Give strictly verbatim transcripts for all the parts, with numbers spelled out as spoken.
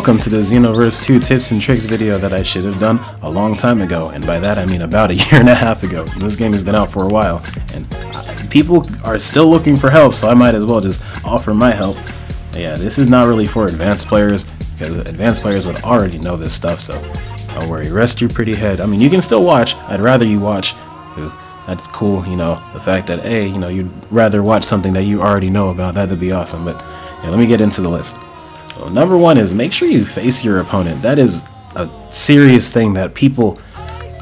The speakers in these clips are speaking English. Welcome to the Xenoverse two tips and tricks video that I should have done a long time ago, and by that I mean about a year and a half ago. This game has been out for a while, and people are still looking for help, so I might as well just offer my help. Yeah, this is not really for advanced players, because advanced players would already know this stuff, so don't worry, rest your pretty head. I mean, you can still watch, I'd rather you watch, because that's cool, you know, the fact that, hey, you know, you'd rather watch something that you already know about, that'd be awesome, but yeah, let me get into the list. So number one is make sure you face your opponent. That is a serious thing that people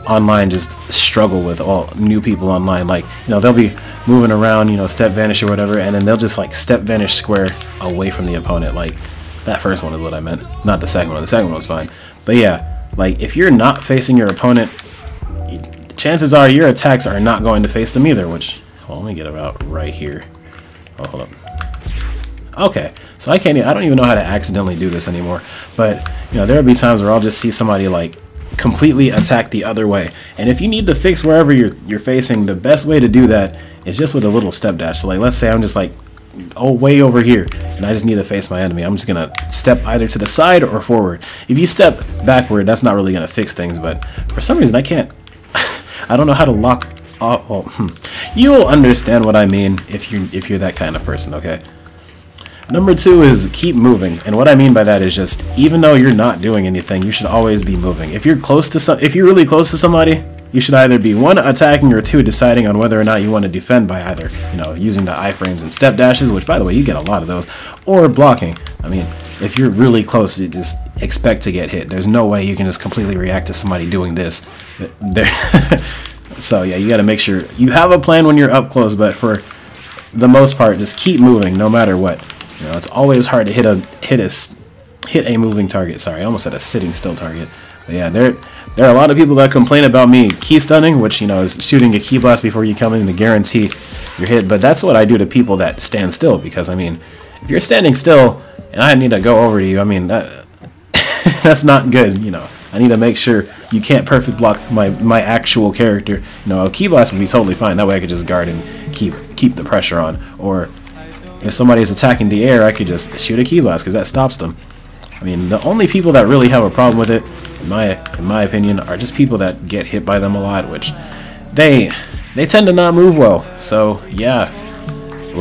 online just struggle with, all new people online. Like, you know, they'll be moving around, you know, step vanish or whatever, and then they'll just like step vanish square away from the opponent. Like, that first one is what I meant, not the second one. The second one was fine. But yeah, like if you're not facing your opponent, chances are your attacks are not going to face them either, which, well, let me get about right here. Oh, hold up. Okay, so I can't I don't even know how to accidentally do this anymore, but you know, there'll be times where I'll just see somebody like completely attack the other way, and if you need to fix wherever you're you're facing, the best way to do that is just with a little step dash. So like, let's say I'm just like, oh, way over here, and I just need to face my enemy. I'm just gonna step either to the side or forward. If you step backward, that's not really gonna fix things, but for some reason I can't I don't know how to lock off. Well, hmm. You'll understand what I mean if you if you're that kind of person, okay? Number two is keep moving, and what I mean by that is just even though you're not doing anything, you should always be moving. If you're close to some, if you're really close to somebody, you should either be one attacking or two deciding on whether or not you want to defend by either, you know, using the iframes and step dashes, which by the way you get a lot of those, or blocking. I mean, if you're really close, you just expect to get hit. There's no way you can just completely react to somebody doing this. So yeah, you got to make sure you have a plan when you're up close, but for the most part, just keep moving no matter what. You know, it's always hard to hit a hit a hit a moving target. Sorry, I almost said a sitting still target. But yeah, there there are a lot of people that complain about me key stunning, which, you know, is shooting a key blast before you come in to guarantee your hit. But that's what I do to people that stand still, because I mean, if you're standing still and I need to go over to you, I mean that that's not good. You know, I need to make sure you can't perfect block my my actual character. You know, a key blast would be totally fine. That way I could just guard and keep keep the pressure on. Or if somebody is attacking the air, I could just shoot a ki-blast because that stops them. I mean, the only people that really have a problem with it, in my in my opinion, are just people that get hit by them a lot, which they they tend to not move well. So yeah,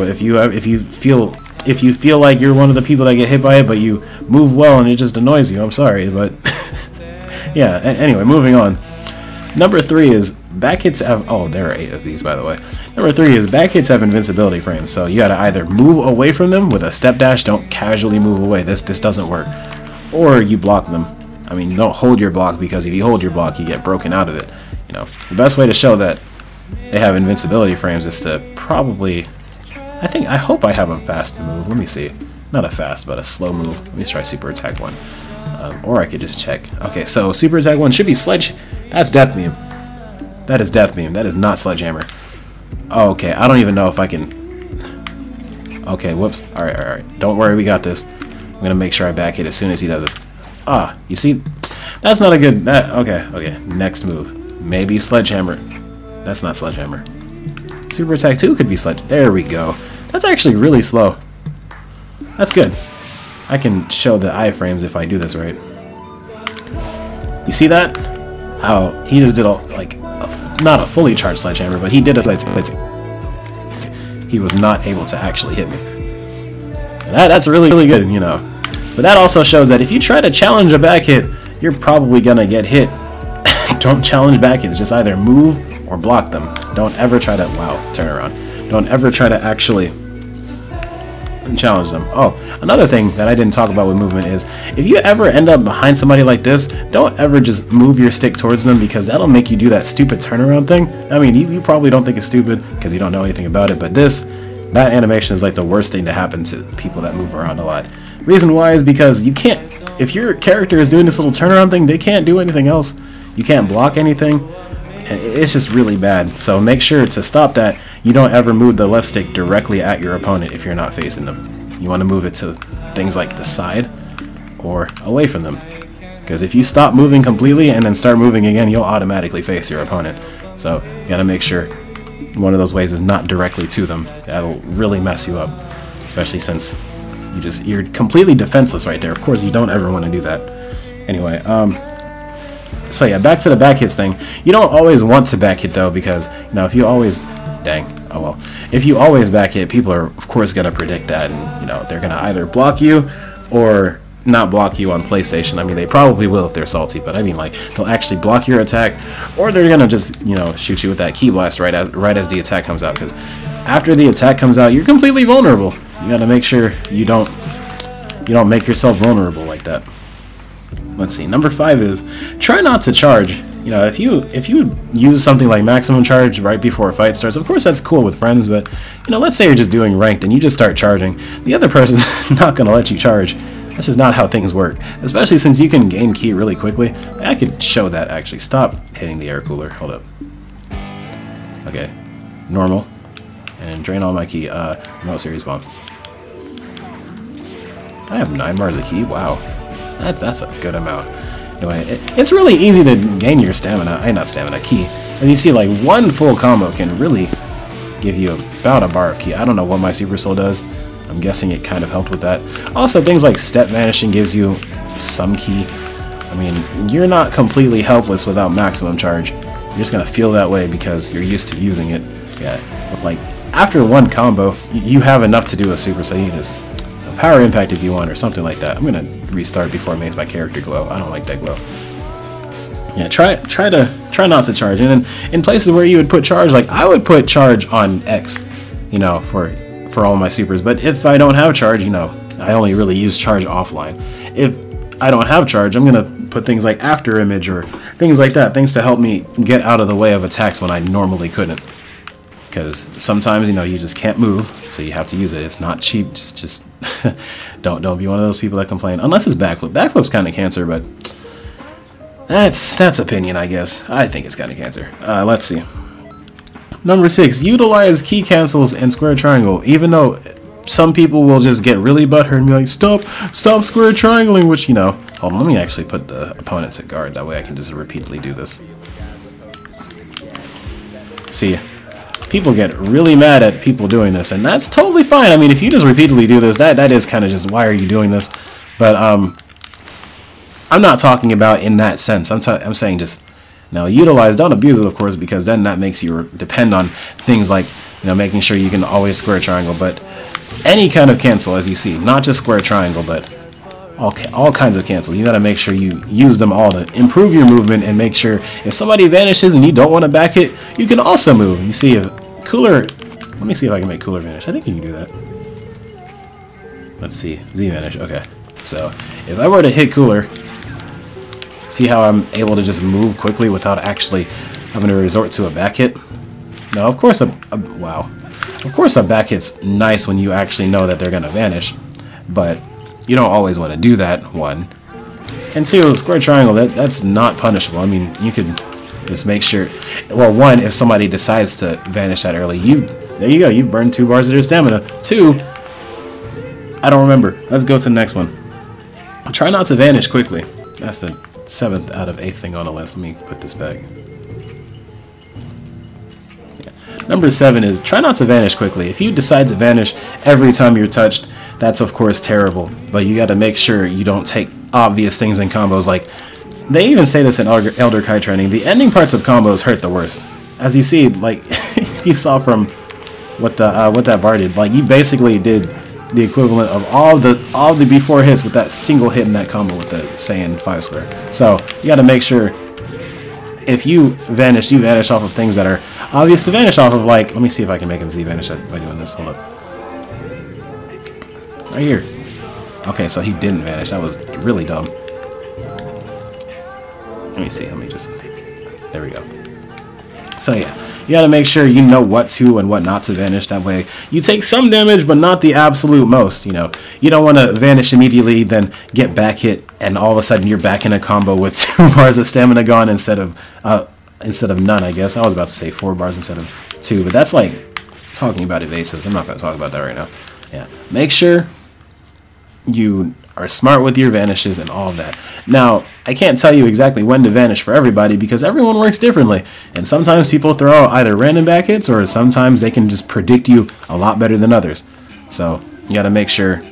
if you if you feel if you feel like you're one of the people that get hit by it, but you move well and it just annoys you, I'm sorry, but yeah. Anyway, moving on. Number three is back hits have, oh, there are eight of these, by the way. Number three is back hits have invincibility frames, so you gotta either move away from them with a step dash, don't casually move away, this this doesn't work, or you block them. I mean, don't hold your block, because if you hold your block, you get broken out of it. You know, the best way to show that they have invincibility frames is to probably, I think, I hope I have a fast move, let me see, not a fast, but a slow move, let me try super attack one. Um, or I could just check. Okay, so super attack one should be sledge. That's death beam. That is death beam. That is not sledgehammer. Okay, I don't even know if I can. Okay, whoops. All right, all right, all right. Don't worry, we got this. I'm gonna make sure I back hit as soon as he does this. Ah, you see, that's not a good. That okay, okay. Next move, maybe sledgehammer. That's not sledgehammer. Super attack two could be sledge. There we go. That's actually really slow. That's good. I can show the iframes if I do this right. You see that? How he just did a, like, a, not a fully charged sledgehammer, but he did it. Like, he was not able to actually hit me. And that, that's really, really good, you know. But that also shows that if you try to challenge a back hit, you're probably gonna get hit. Don't challenge back hits. Just either move or block them. Don't ever try to, wow, turnaround. Don't ever try to actually challenge them. Oh, another thing that I didn't talk about with movement is if you ever end up behind somebody like this, don't ever just move your stick towards them, because that'll make you do that stupid turnaround thing. I mean, you, you probably don't think it's stupid because you don't know anything about it, but this, that animation is like the worst thing to happen to people that move around a lot. Reason why is because you can't, if your character is doing this little turnaround thing, they can't do anything else. You can't block anything. It's just really bad. So make sure to stop that. You don't ever move the left stick directly at your opponent if you're not facing them. You want to move it to things like the side or away from them, because if you stop moving completely and then start moving again, you'll automatically face your opponent. So you gotta make sure one of those ways is not directly to them. That'll really mess you up, especially since you just, you're completely defenseless right there. Of course, you don't ever want to do that. Anyway, um, so yeah, back to the back hits thing. You don't always want to back hit though, because you know if you always, dang, oh well, if you always back hit, people are of course gonna predict that, and you know they're gonna either block you or not block you on PlayStation. I mean, they probably will if they're salty, but I mean, like, they'll actually block your attack, or they're gonna just, you know, shoot you with that ki-blast right as right as the attack comes out, because after the attack comes out, you're completely vulnerable. You gotta make sure you don't you don't make yourself vulnerable like that. Let's see. Number five is try not to charge. You know, if you if you use something like maximum charge right before a fight starts, of course that's cool with friends, but you know, let's say you're just doing ranked and you just start charging, the other person's not gonna let you charge. This is not how things work, especially since you can gain ki really quickly. I could show that actually. Stop hitting the air cooler. Hold up. Okay. Normal. And drain all my ki. Uh, no series bomb. I have nine bars of ki. Wow. That, that's a good amount. Anyway, it, it's really easy to gain your stamina. I not stamina, ki. And you see, like, one full combo can really give you about a bar of ki. I don't know what my Super Soul does. I'm guessing it kind of helped with that. Also, things like step vanishing gives you some ki. I mean, you're not completely helpless without maximum charge. You're just going to feel that way because you're used to using it. Yeah, like, after one combo, you have enough to do a Super Saiyan's Power Impact if you want, or something like that. I'm going to restart before it makes my character glow. I don't like that glow. Yeah, try try to try not to charge. And in, in places where you would put charge, like, I would put charge on X, you know, for... for all my supers, but if I don't have charge, you know, I only really use charge offline. If I don't have charge, I'm gonna put things like after image or things like that, things to help me get out of the way of attacks when I normally couldn't, because sometimes, you know, you just can't move, so you have to use it. It's not cheap. Just just don't don't be one of those people that complain, unless it's backflip. Backflip's kind of cancer, but that's that's opinion, I guess. I think it's kind of cancer. Uh, let's see. Number six, utilize key cancels and square triangle, even though some people will just get really butthurt and be like, stop, stop square triangling, which, you know, hold on, let me actually put the opponents at guard, that way I can just repeatedly do this. See, people get really mad at people doing this, and that's totally fine. I mean, if you just repeatedly do this, that, that is kind of just, why are you doing this? But um, I'm not talking about in that sense. I'm, I'm saying just... Now, utilize, don't abuse it, of course, because then that makes you depend on things like, you know, making sure you can always square triangle, but any kind of cancel, as you see, not just square triangle, but all, all kinds of cancel. You got to make sure you use them all to improve your movement, and make sure if somebody vanishes and you don't want to back it, you can also move. You see, if cooler, let me see if I can make cooler vanish. I think you can do that. Let's see, Z vanish, okay. So, if I were to hit cooler, see how I'm able to just move quickly without actually having to resort to a back hit? Now, of course, a, a, wow. Of course a back hit's nice when you actually know that they're going to vanish, but you don't always want to do that, one. And two, with square triangle, that, that's not punishable. I mean, you could just make sure... Well, one, if somebody decides to vanish that early, you there you go. You've burned two bars of their stamina. Two, I don't remember. Let's go to the next one. Try not to vanish quickly. That's the... seventh out of eighth thing on the list. Let me put this back. Yeah. Number seven is try not to vanish quickly. If you decide to vanish every time you're touched, that's of course terrible, but you got to make sure you don't take obvious things in combos. Like, they even say this in Elder Kai training, the ending parts of combos hurt the worst. As you see, like, you saw from what the uh, what that bar did, like, you basically did the equivalent of all the all the before hits with that single hit in that combo with the Saiyan five square. So you gotta make sure if you vanish, you vanish off of things that are obvious to vanish off of, like, let me see if I can make him Z vanish by doing this. Hold up. Right here. Okay, so he didn't vanish. That was really dumb. Let me see, let me just, there we go. So yeah. You gotta make sure you know what to and what not to vanish. That way you take some damage, but not the absolute most, you know. You don't want to vanish immediately, then get back hit, and all of a sudden you're back in a combo with two bars of stamina gone instead of uh, instead of none, I guess. I was about to say four bars instead of two, but that's like talking about evasives. I'm not gonna talk about that right now. Yeah. Make sure you are smart with your vanishes and all of that. Now, I can't tell you exactly when to vanish for everybody because everyone works differently, and sometimes people throw out either random back hits or sometimes they can just predict you a lot better than others. So you gotta make sure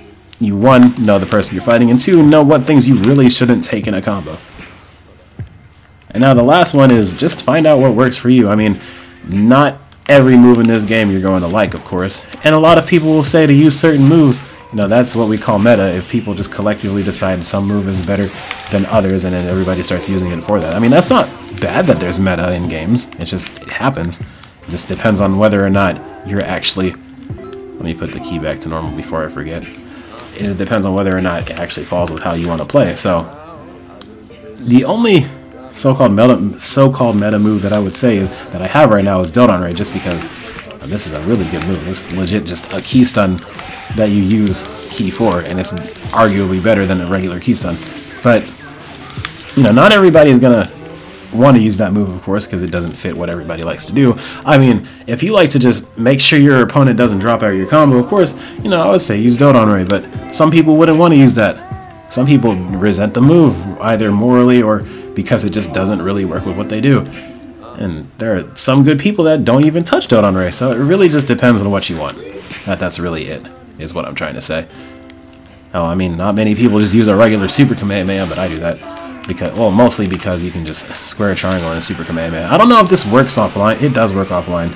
you, one, know the person you're fighting, and two, know what things you really shouldn't take in a combo. And now the last one is just find out what works for you. I mean, not every move in this game you're going to like, of course. And a lot of people will say to use certain moves. You know, that's what we call meta, if people just collectively decide some move is better than others and then everybody starts using it for that. I mean, that's not bad that there's meta in games. It's just, it happens. It just depends on whether or not you're actually... Let me put the key back to normal before I forget. It just depends on whether or not it actually falls with how you want to play. So, the only... so-called meta, so-called meta move that I would say is that I have right now is Dodon Ray, just because uh, this is a really good move. It's legit just a key stun that you use key for, and it's arguably better than a regular key stun. But you know, not everybody is gonna want to use that move, of course, because it doesn't fit what everybody likes to do. I mean, if you like to just make sure your opponent doesn't drop out of your combo, of course, you know, I would say use Dodon Ray. But some people wouldn't want to use that. Some people resent the move either morally or because it just doesn't really work with what they do. And there are some good people that don't even touch Dodon Ray, so it really just depends on what you want. That That's really it, is what I'm trying to say. Oh, I mean, not many people just use a regular Super Kamehameha, but I do that. because Well, mostly because you can just square triangle in a Super Kamehameha. I don't know if this works offline. It does work offline.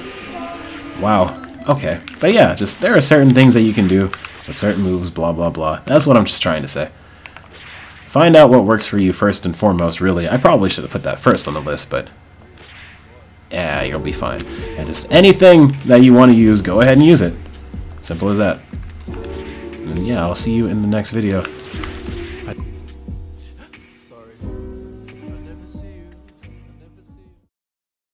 Wow. Okay. But yeah, just there are certain things that you can do with certain moves, blah, blah, blah. That's what I'm just trying to say. Find out what works for you first and foremost, really. I probably should have put that first on the list, but... yeah, you'll be fine. And just anything that you want to use, go ahead and use it. Simple as that. And yeah, I'll see you in the next video.